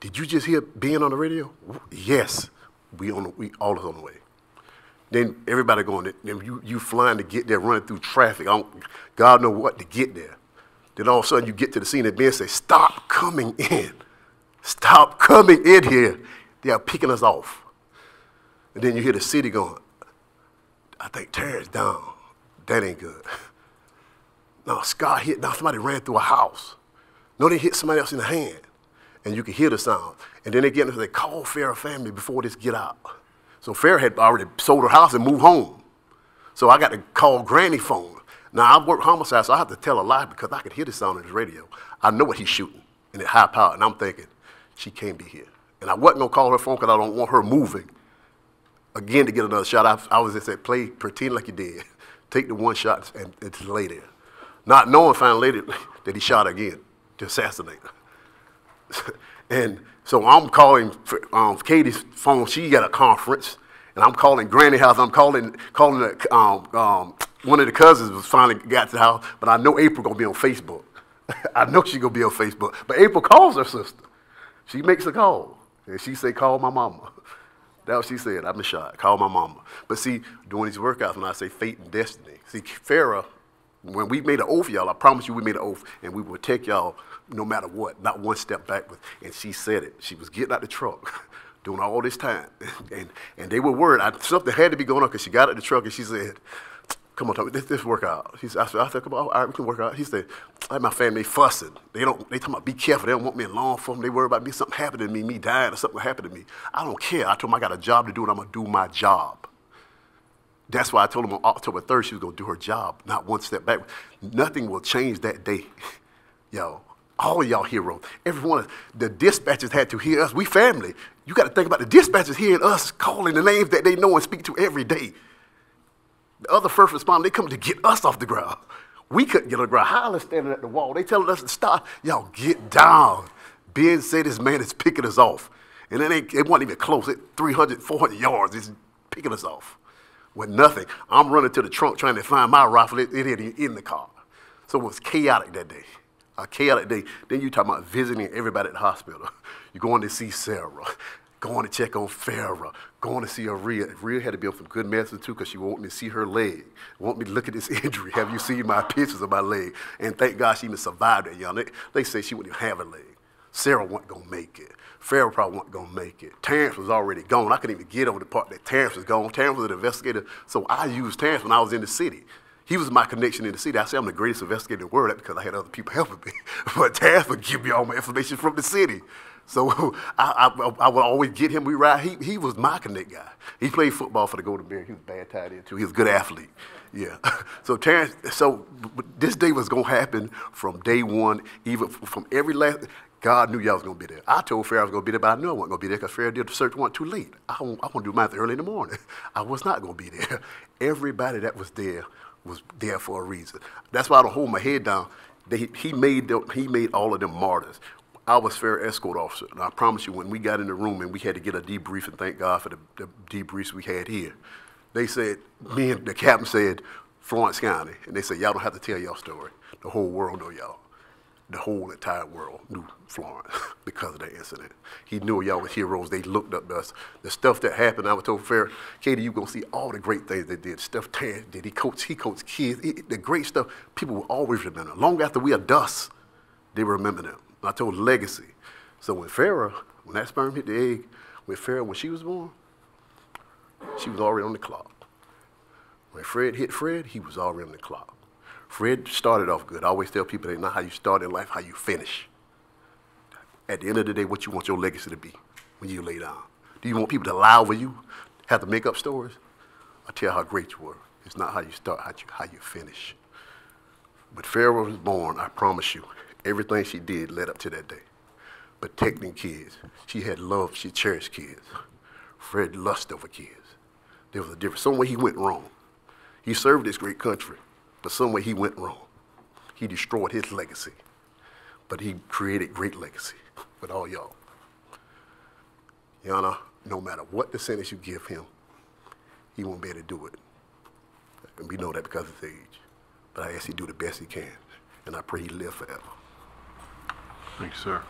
Did you just hear Ben on the radio? Yes, we all is on the way. Then everybody going, then you flying to get there, running through traffic. God know what to get there. Then all of a sudden you get to the scene and Ben say, stop coming in. Stop coming in here. They are picking us off. And then you hear the city going, I think Terrence down. That ain't good. No, Scott hit, now somebody ran through a house. No, they hit somebody else in the hand. And you can hear the sound. And then they call Farrah family before this get out. So Farrah had already sold her house and moved home. So I got to call granny phone. Now I work homicide, so I have to tell a lie because I could hear the sound on the radio. I know what he's shooting and it's high power. And I'm thinking, she can't be here. And I wasn't going to call her phone because I don't want her moving again to get another shot. I was just saying, pretend like you did. Take the one shot and it's lay there. Not knowing finally later that he shot again to assassinate her. And so I'm calling Katie's phone. She got a conference, and I'm calling Granny house. I'm calling the, one of the cousins. Finally got to the house, but I know April gonna be on Facebook. I know she gonna be on Facebook. But April calls her sister. She makes a call, and she say, "Call my mama." That's what she said. I've been shot. Call my mama. But see, doing these workouts, when I say fate and destiny, see Farrah. When we made an oath, y'all, I promise you we made an oath, and we will take y'all no matter what, not one step backwards. And she said it. She was getting out the truck, doing all this time. And they were worried. Something had to be going on because she got out the truck, and she said, come on, let's work out. I said, come on, all right, we can work out. He said, I had my family fussing. They talking about be careful. They don't want me in law enforcement. They worry about me, something happened to me dying or something happened to me. I don't care. I told them I got a job to do, and I'm going to do my job. That's why I told him on October 3rd she was going to do her job, not one step back. Nothing will change that day. Y'all, all y'all heroes, every one of the dispatchers had to hear us. We family. You got to think about the dispatchers hearing us calling the names that they know and speak to every day. The other first responders, they come to get us off the ground. We couldn't get on the ground. Highland's standing at the wall. They telling us to stop. Y'all, get down. Ben said this man is picking us off. And it wasn't even close. It 300, 400 yards. It's picking us off. With nothing. I'm running to the trunk trying to find my rifle. It ain't in the car. So it was chaotic that day. A chaotic day. Then you talking about visiting everybody at the hospital. You're going to see Sarah. Going to check on Farrah. Going to see Aria. Aria had to be on some good medicine too because she wanted me to see her leg. Want me to look at this injury. Have you seen my pictures of my leg? And thank God she even survived that, y'all. They say she wouldn't even have a leg. Sarah wasn't going to make it. Farrah probably wasn't going to make it. Terrence was already gone. I couldn't even get over the part that Terrence was gone. Terrence was an investigator, so I used Terrence when I was in the city. He was my connection in the city. I say I'm the greatest investigator in the world because I had other people helping me. But Terrence would give me all my information from the city. So I would always get him. We ride. He was my connect guy. He played football for the Golden Bear. He was bad tight end, too. He was a good athlete. Yeah. So Terrence, so this day was going to happen from day one, even from every last. God knew y'all was going to be there. I told Farrah I was going to be there, but I knew I wasn't going to be there because Farrah did the search warrant too late. I want to do mine early in the morning. I was not going to be there. Everybody that was there for a reason. That's why I don't hold my head down. He made all of them martyrs. I was Farrah escort officer, and I promise you, when we got in the room and we had to get a debrief, and thank God for the debriefs we had here, they said, me and the captain said, Florence County, and they said, y'all don't have to tell y'all story. The whole world know y'all. The whole entire world knew Florence because of that incident. He knew y'all were heroes. They looked up to us. The stuff that happened, I was told Farrah, Katie, you're going to see all the great things they did. Stuff Terrence did. He coached kids. The great stuff, people will always remember. Long after we are dust, they remember them. I told legacy. So when that sperm hit the egg, when she was born, she was already on the clock. When Fred hit Fred, he was already on the clock. Fred started off good. I always tell people that not how you start in life, how you finish. At the end of the day, what you want your legacy to be when you lay down. Do you want people to lie over you, have to make up stories, or tell how great you were? It's not how you start, how you finish. But Farrah was born, I promise you, everything she did led up to that day. Protecting kids. She had love, she cherished kids. Fred lust over kids. There was a difference. Somewhere he went wrong. He served this great country. But somewhere he went wrong. He destroyed his legacy. But he created great legacy with all y'all. Yana, no matter what the sentence you give him, he won't be able to do it. And we know that because of his age. But I ask he do the best he can. And I pray he live forever. Thanks, sir.